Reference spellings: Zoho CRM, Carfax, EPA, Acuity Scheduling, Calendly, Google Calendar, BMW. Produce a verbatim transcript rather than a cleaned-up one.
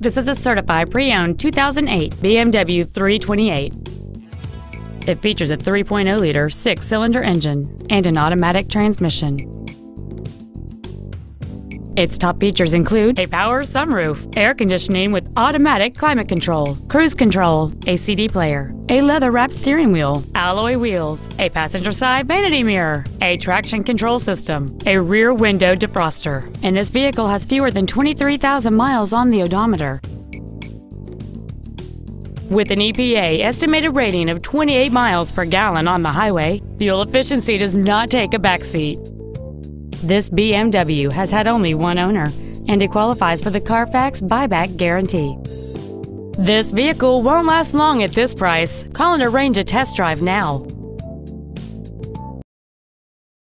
This is a certified pre-owned two thousand eight B M W three twenty-eight. It features a three point oh liter six-cylinder engine and an automatic transmission. Its top features include a power sunroof, air conditioning with automatic climate control, cruise control, a C D player, a leather-wrapped steering wheel, alloy wheels, a passenger side vanity mirror, a traction control system, a rear window defroster, and this vehicle has fewer than twenty-three thousand miles on the odometer. With an E P A estimated rating of twenty-eight miles per gallon on the highway, fuel efficiency does not take a backseat. This B M W has had only one owner, and it qualifies for the Carfax buyback guarantee. This vehicle won't last long at this price. Call and arrange a test drive now.